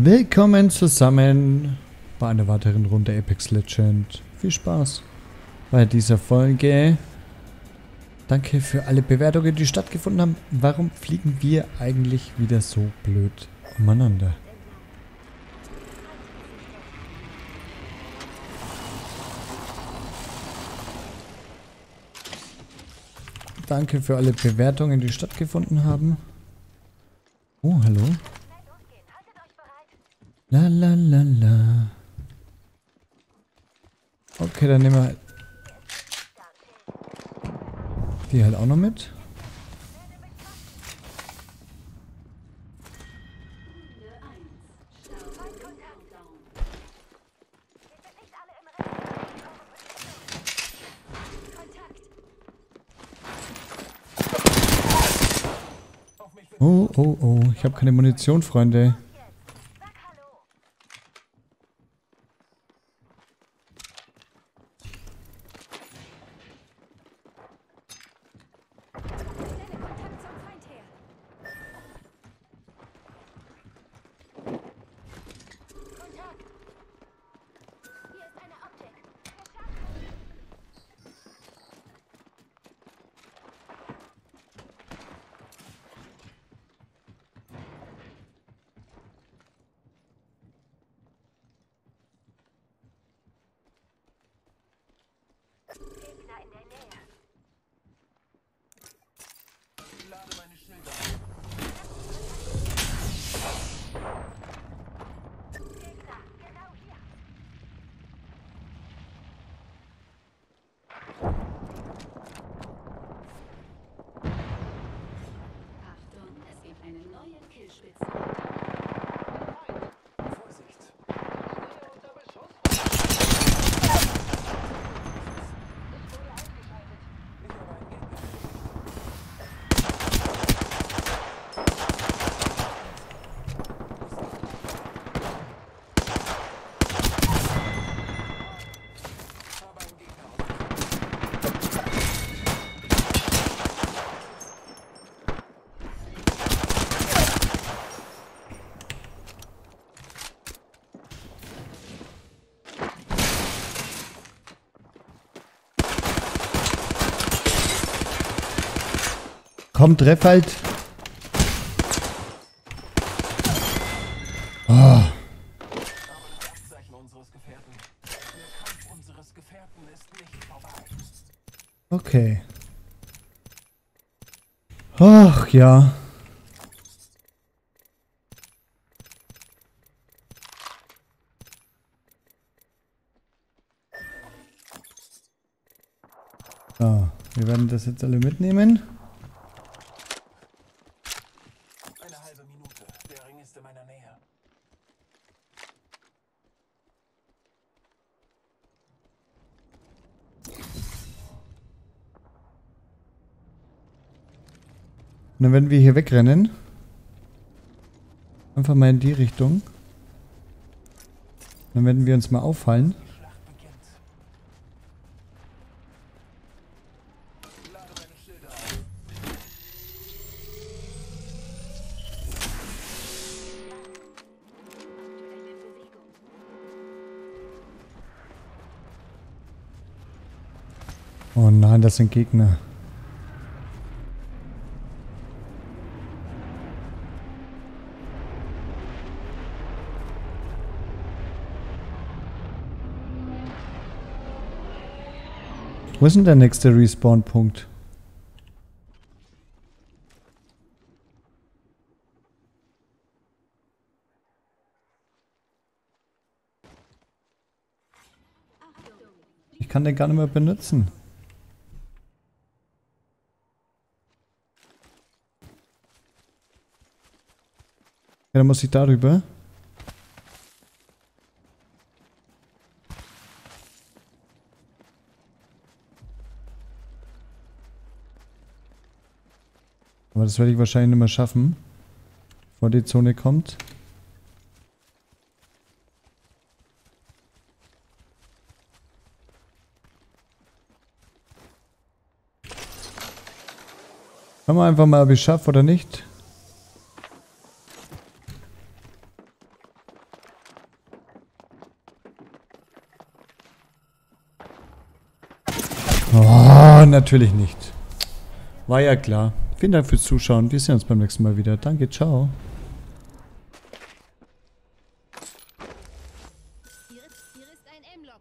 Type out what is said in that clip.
Willkommen zusammen bei einer weiteren Runde Apex Legends. Viel Spaß bei dieser Folge. Danke für alle Bewertungen, die stattgefunden haben. Warum fliegen wir eigentlich wieder so blöd umeinander? Danke für alle Bewertungen, die stattgefunden haben. Oh, hallo. La la la la. Okay, dann nehmen wir halt die halt auch noch mit. Oh, oh, oh. Ich habe keine Munition, Freunde. Komm, treff halt. Oh. Okay. Ach ja. So, wir werden das jetzt alle mitnehmen. Und dann werden wir hier wegrennen. Einfach mal in die Richtung. Dann werden wir uns mal auffallen. Oh nein, das sind Gegner. Wo ist denn der nächste Respawn-Punkt? Ich kann den gar nicht mehr benutzen. Ja, dann muss ich darüber. Aber das werde ich wahrscheinlich nicht mehr schaffen, bevor die Zone kommt. Schauen wir einfach mal, ob ich es schaffe oder nicht. Oh, natürlich nicht. War ja klar. Vielen Dank fürs Zuschauen. Wir sehen uns beim nächsten Mal wieder. Danke, ciao. Hier ist ein M-Log.